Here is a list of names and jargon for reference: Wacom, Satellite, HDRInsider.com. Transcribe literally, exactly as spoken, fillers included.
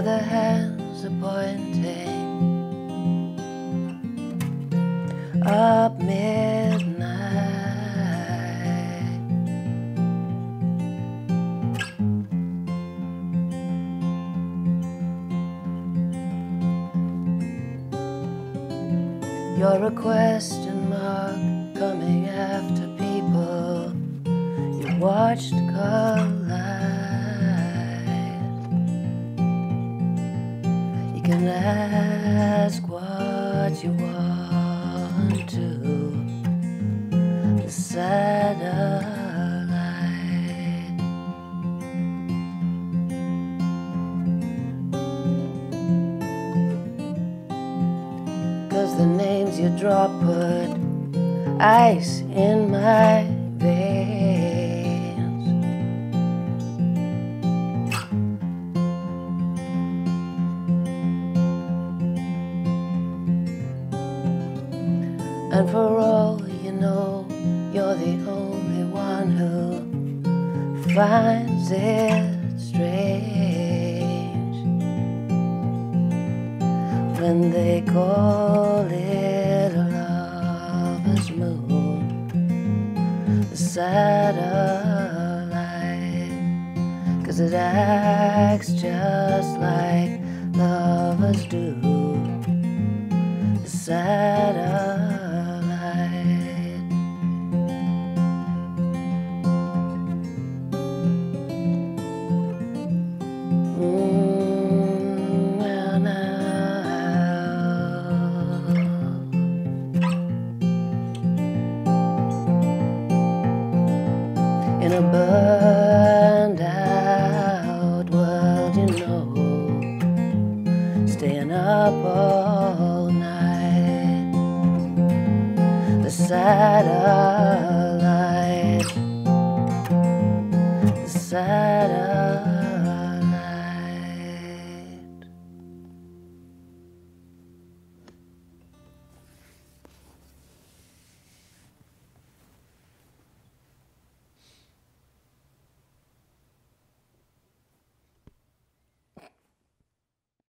other hands are pointing up midnight. You're a question mark coming after people you watched collide. You can ask what you want to the satellite. Cause the names you drop put ice in my veins. And for all you know, you're the only one who finds it strange when they call it a lover's moon, the satellite. Cause it acts just like lovers do, the satellite.